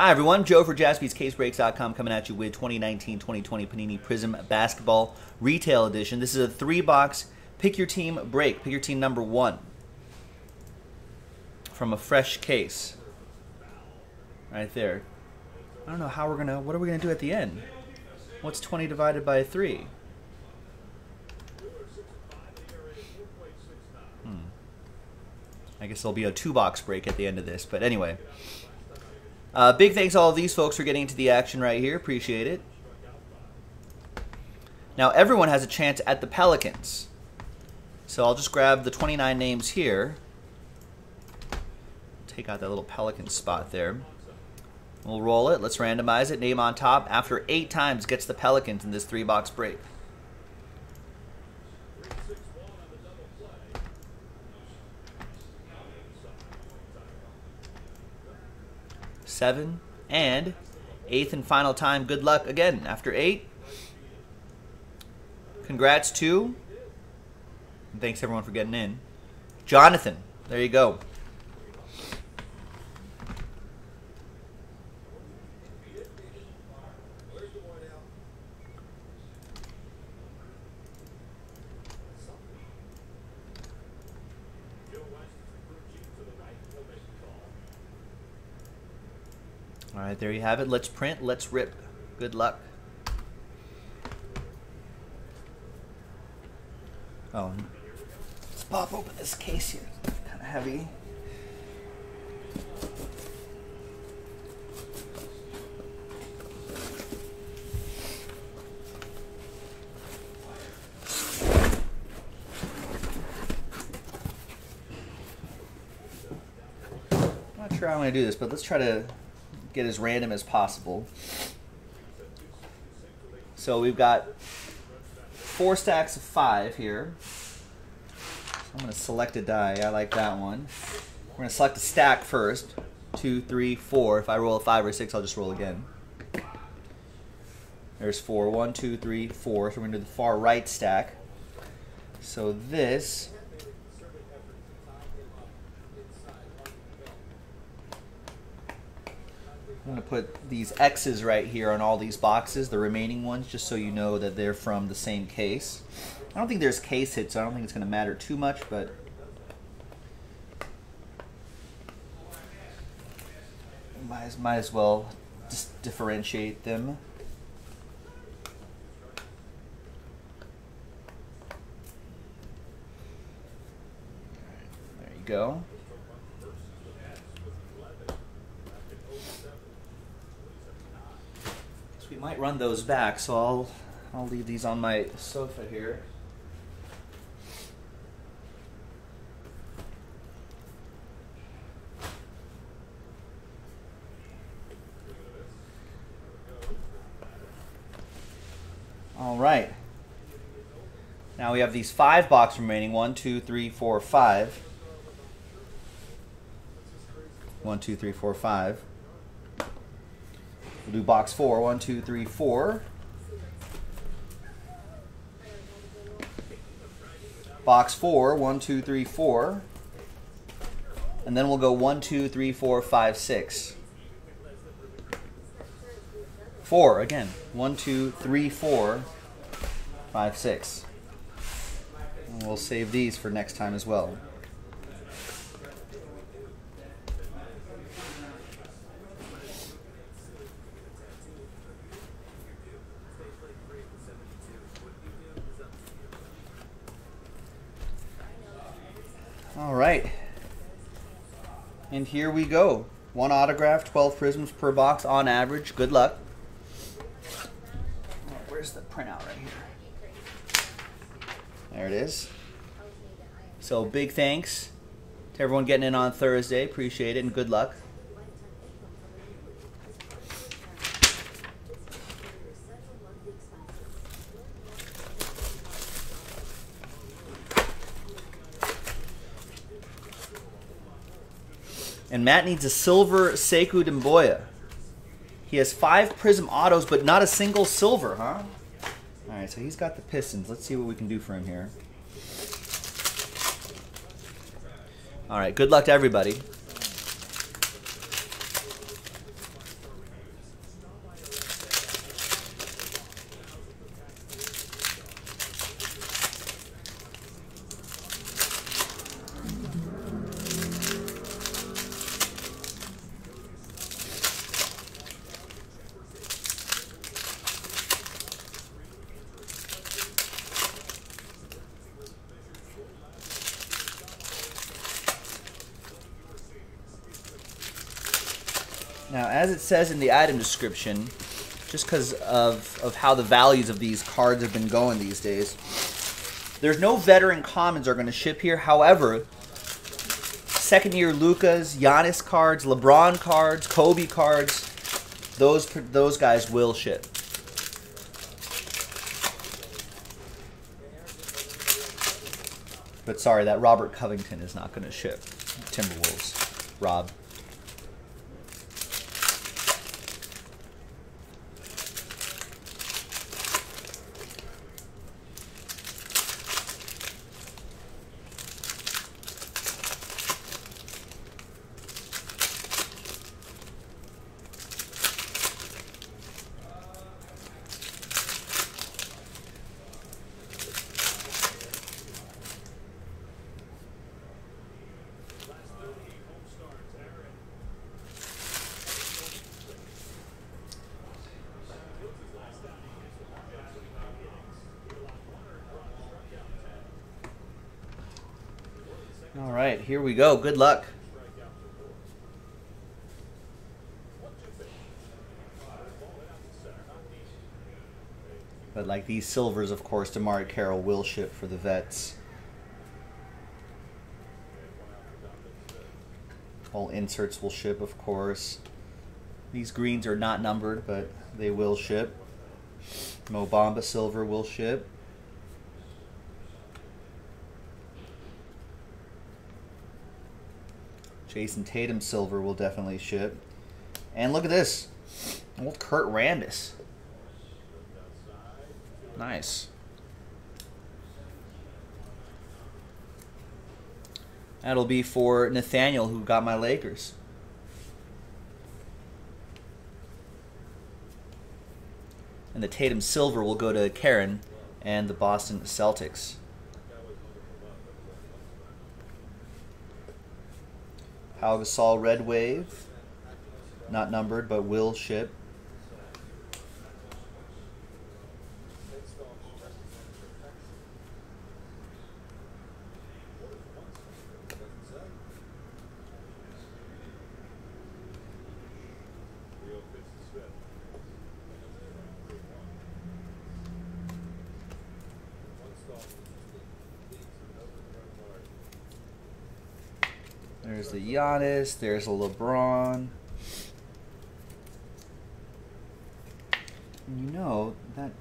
Hi everyone, Joe for JaspysCaseBreaks.com coming at you with 2019-2020 Panini Prism Basketball Retail Edition. This is a 3-box pick your team break, pick your team number 1 from a fresh case. Right there. I don't know how we're going to, what are we going to do at the end? What's 20 divided by 3? I guess there'll be a 2-box break at the end of this, but anyway. Big thanks to all of these folks for getting into the action right here. Appreciate it. Now everyone has a chance at the Pelicans. So I'll just grab the 29 names here. Take out that little Pelican spot there. We'll roll it. Let's randomize it. Name on top after 8 times gets the Pelicans in this 3-box break. Seven, and 8th and final time. Good luck again after 8. Congrats to, and thanks everyone for getting in, Jonathan. There you go. All right, there you have it. Let's print. Let's rip. Good luck. Oh, let's pop open this case here. It's kind of heavy. I'm not sure I want to do this, but let's try to get as random as possible. So we've got 4 stacks of 5 here. I'm going to select a die. I like that one. We're going to select a stack first. 2, 3, 4. If I roll a 5 or 6, I'll just roll again. There's 4. 1, 2, 3, 4. So we're going to do the far right stack. So this I'm going to put these X's right here on all these boxes, the remaining ones, just so you know that they're from the same case. I don't think there's case hits, so I don't think it's going to matter too much, but might as well just differentiate them. There you go. We might run those back, so I'll leave these on my sofa here. All right. Now we have these 5 boxes remaining. 1, 2, 3, 4, 5. 1, 2, 3, 4, 5. We'll do box 4. 1, 2, 3, 4. Box 4. 1, 2, 3, 4. And then we'll go 1, 2, 3, 4, 5, 6. 4 again. 1, 2, 3, 4, 5, 6. And we'll save these for next time as well. All right, and here we go. 1 autograph, 12 prisms per box on average. Good luck. Where's the printout right here? There it is. So big thanks to everyone getting in on Thursday. Appreciate it, and good luck. And Matt needs a silver Sekou Doumbouya. He has 5 Prism autos, but not a single silver, huh? All right, so he's got the Pistons. Let's see what we can do for him here. All right, good luck to everybody. Now, as it says in the item description, just because of how the values of these cards have been going these days, there's no veteran commons are going to ship here. However, second-year Lukas, Giannis cards, LeBron cards, Kobe cards, those guys will ship. But sorry, that Robert Covington is not going to ship. Timberwolves, Rob. All right, here we go. Good luck. But like these silvers, of course, Demarre Carroll will ship for the vets. All inserts will ship, of course. These greens are not numbered, but they will ship. Mo Bamba silver will ship. Jason Tatum silver will definitely ship. And look at this. Old Kurt Randis. Nice. That'll be for Nathaniel, who got my Lakers. And the Tatum silver will go to Karen and the Boston Celtics. Pau Gasol Red Wave, not numbered, but will ship. There's the Giannis, there's a LeBron. And you know, that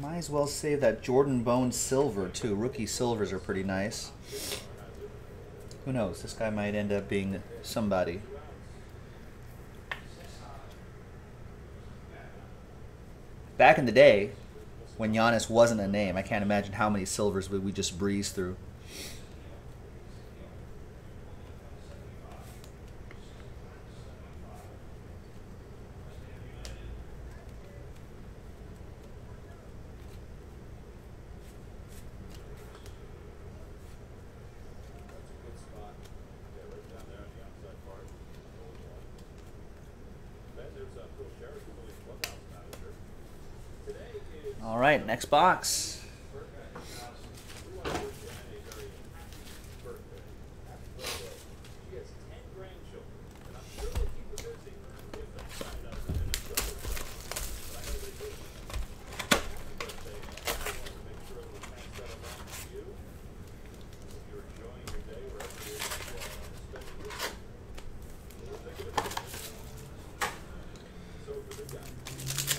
might as well save that Jordan Bone silver too. Rookie silvers are pretty nice. Who knows, this guy might end up being somebody. Back in the day, when Giannis wasn't a name, I can't imagine how many silvers we just breezed through. All right, next box.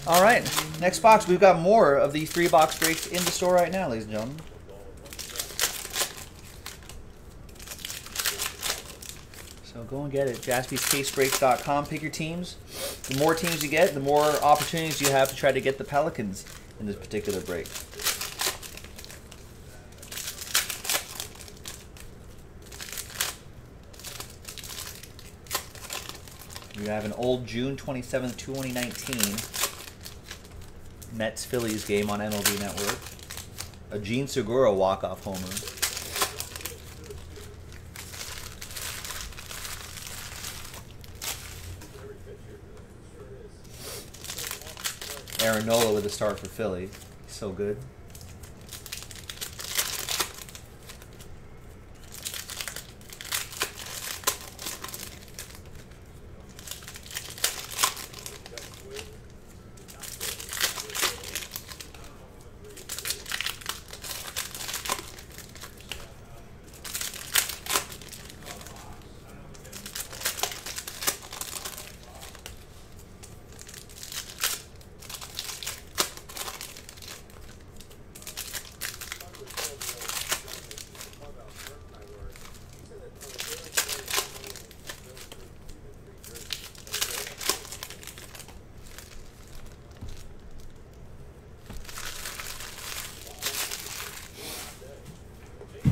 All right. Next box, we've got more of the three box breaks in the store right now, ladies and gentlemen. So go and get it, JaspysCaseBreaks.com. Pick your teams. The more teams you get, the more opportunities you have to try to get the Pelicans in this particular break. You have an old June 27th, 2019. Nets Phillies game on MLB Network. A Jean Segura walk-off homer. Aaron Nola with a start for Philly. So good.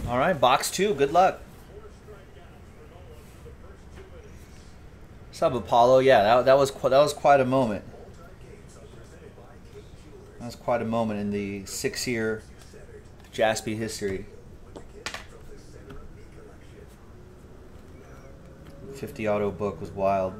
All right, box two. Good luck. Sub Apollo. Yeah, that was quite a moment. That was quite a moment in the six-year Jaspy history. 50 auto book was wild.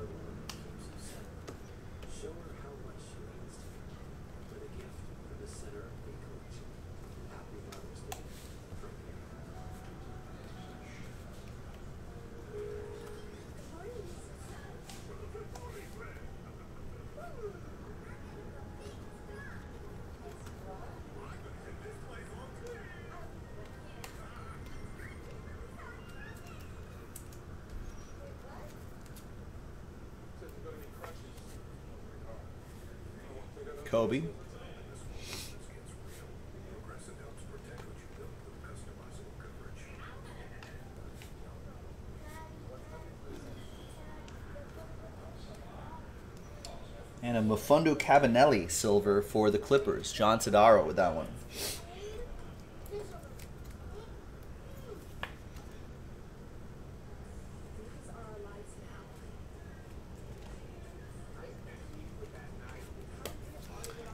Kobe. And a Mufundo Cavanelli silver for the Clippers. John Sidaro with that one.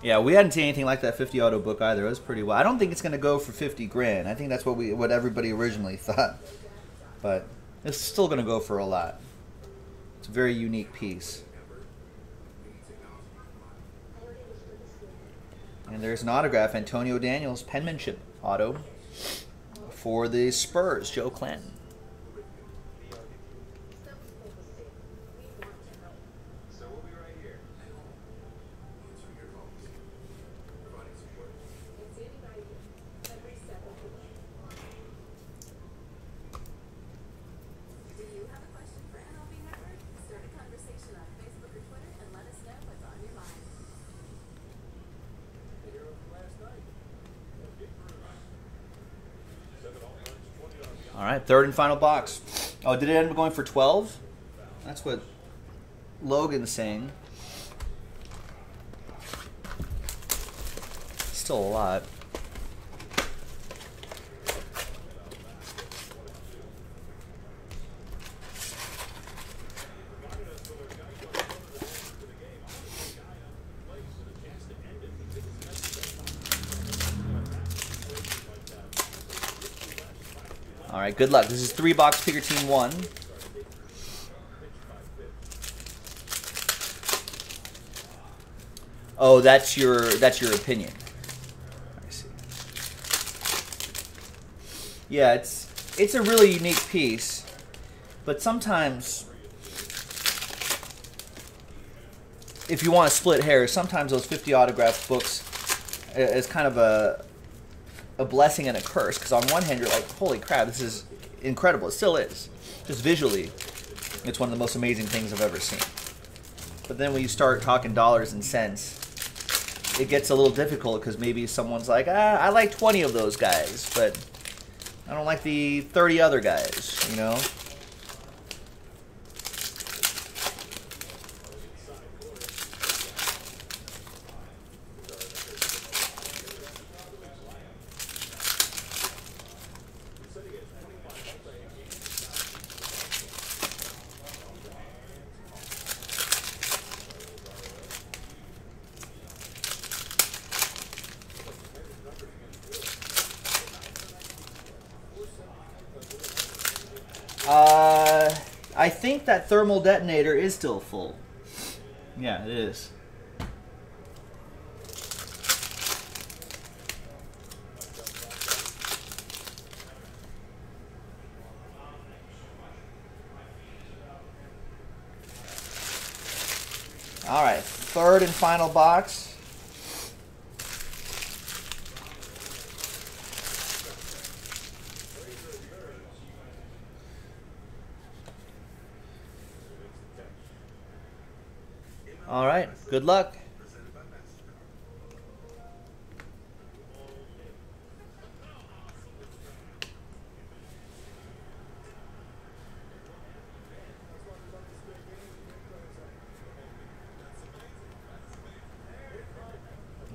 Yeah, we hadn't seen anything like that 50 auto book either. It was pretty well. I don't think it's going to go for 50 grand. I think that's what everybody originally thought. But it's still going to go for a lot. It's a very unique piece. And there's an autograph, Antonio Daniels, penmanship auto for the Spurs, Joe Clinton. All right, third and final box. Oh, did it end up going for 12? That's what Logan's saying. Still a lot. All right, good luck. This is three-box picker team one. Oh, that's your opinion. I see. Yeah, it's a really unique piece, but sometimes if you want to split hairs, sometimes those 50 autograph books is kind of a blessing and a curse, because on one hand you're like, holy crap, this is incredible. It still is. Just visually, it's one of the most amazing things I've ever seen. But then when you start talking dollars and cents, it gets a little difficult, because maybe someone's like, ah, I like 20 of those guys, but I don't like the 30 other guys, you know? I think that thermal detonator is still full. Yeah, it is. All right, third and final box. All right, good luck.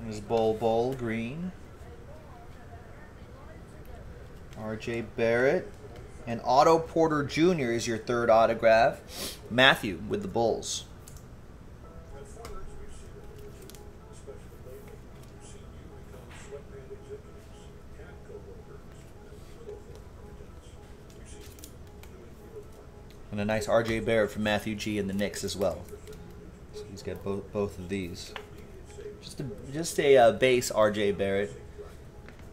There's Bol Bol green. RJ Barrett. And Otto Porter Jr. is your third autograph. Matthew with the Bulls. And a nice RJ Barrett from Matthew G and the Knicks as well. So he's got both of these. Just a base RJ Barrett,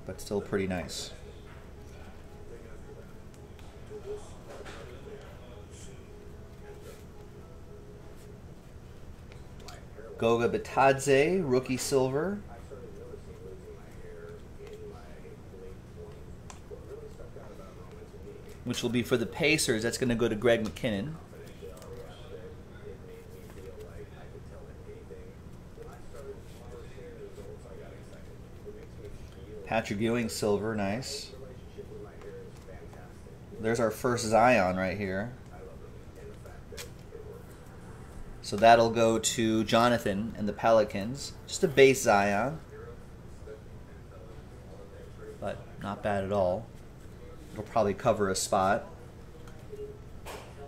but still pretty nice. Goga Bitadze, rookie silver. Which will be for the Pacers. That's going to go to Greg McKinnon. Patrick Ewing, silver, nice. There's our first Zion right here. So that'll go to Jonathan and the Pelicans. Just a base Zion, but not bad at all. It'll probably cover a spot.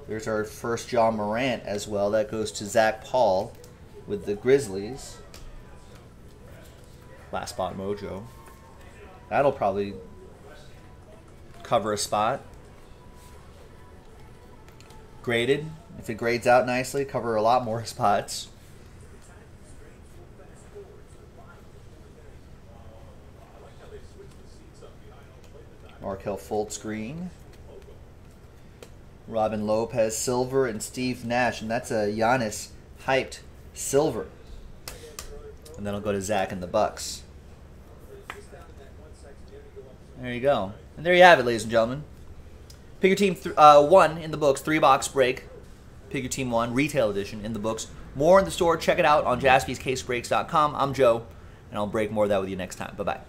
There's our first John Morant as well. That goes to Zach Paul with the Grizzlies. Last spot mojo. That'll probably cover a spot. Graded. If it grades out nicely, cover a lot more spots. Kell Fultz green. Robin Lopez silver and Steve Nash, and that's a Giannis hyped silver. And then I'll go to Zach and the Bucks. There you go. And there you have it, ladies and gentlemen. Pick your team one in the books, 3-box break. Pick your team one, retail edition in the books. More in the store. Check it out on JaspysCaseBreaks.com. I'm Joe, and I'll break more of that with you next time. Bye-bye.